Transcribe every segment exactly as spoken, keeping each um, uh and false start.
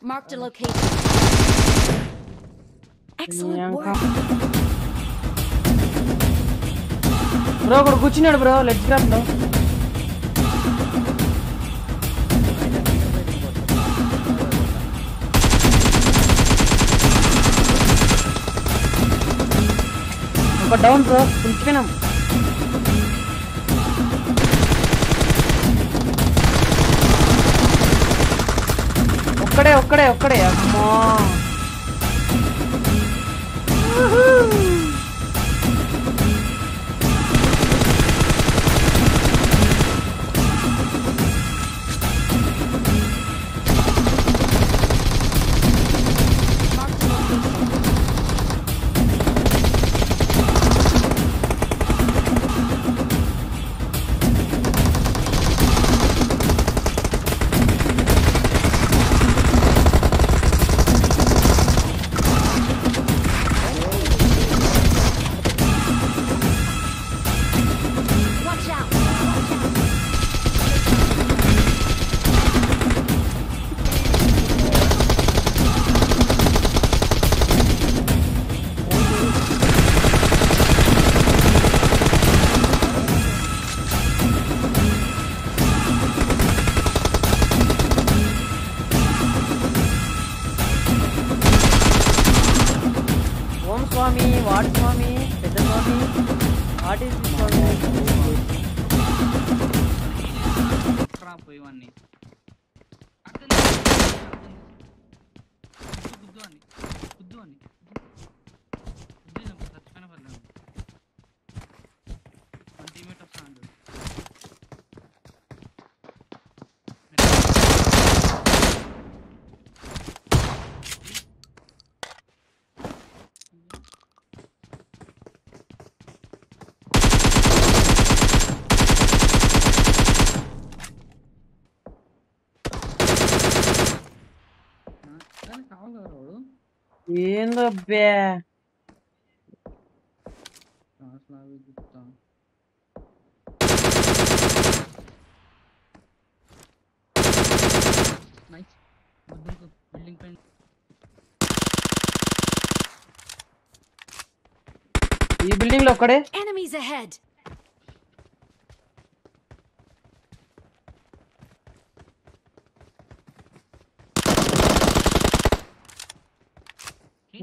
Marked a location. Excellent work. Bro, go Gucci nerd, bro. Let's grab now. But down, bro. Punch ఒక్కడే ఒక్కడే ఒక్కడే అమ్మా in the bear. Nice. Building pen. This building lo kade. Enemies ahead.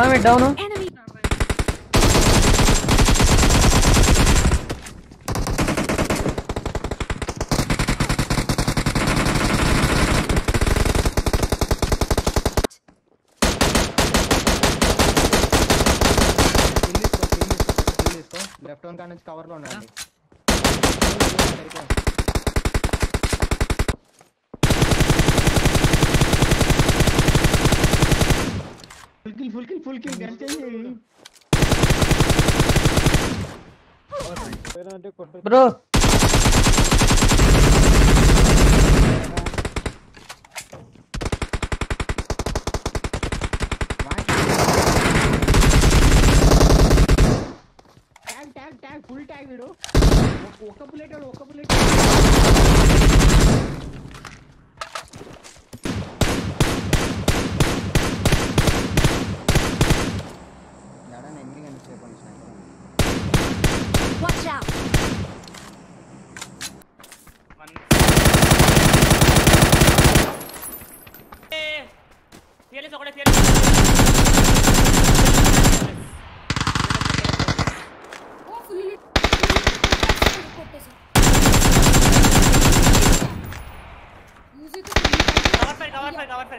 I'm it down. Enemy. Left on can cover lo unnadi. Full kill full kill gun चाहिए bro tag tag tag full tag video ओका bullet और ओका bullet watch out eh fearless okade fearless oh fully music cover fire cover fire cover fire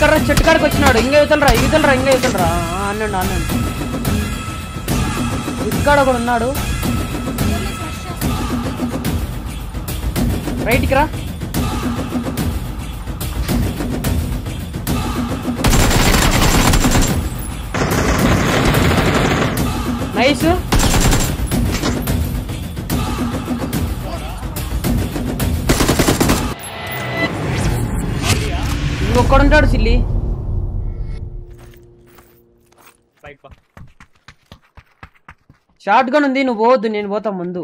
కర్ర చెట్టు కాడికి వచ్చాడు. ఇంగ ఇతలరా ఇతలరా ఇంగ ఇతలరా అన్నండి అన్నండి. ఇక్కడ ఒకడు ఉన్నాడు. రైట్కి రా. నైస్. ఒక్కడు ఉంటాడు సిల్లి. షార్ట్ గన్ ఉంది, నువ్వు పోవద్దు, నేను పోతా ముందు.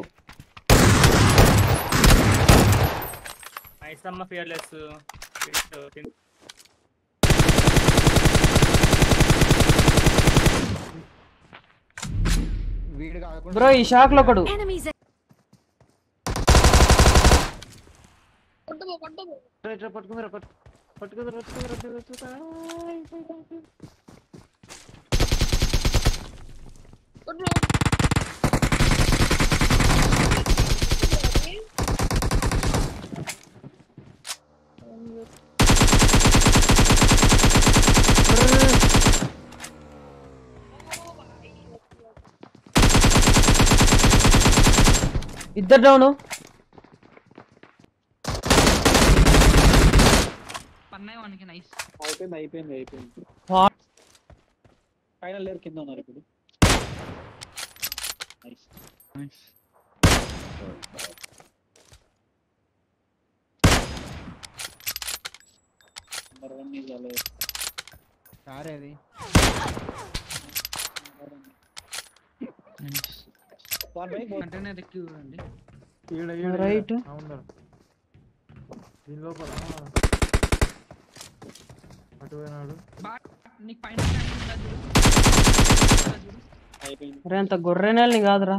బ్రో ఈ షాక్ లో ఒకడు పట్టుకుని ఇద్దరు డౌను. అయిపోయింది అయిపోయింది అయిపోయింది పైన లేరు, కింద ఉన్నారు ఇప్పుడు. అంత గొర్రె నెలని కాదురా.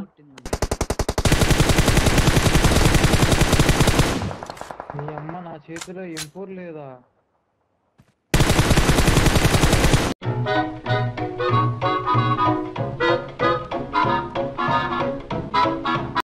మీ అమ్మ నా చేతిలో ఎంపూర్ లేదా?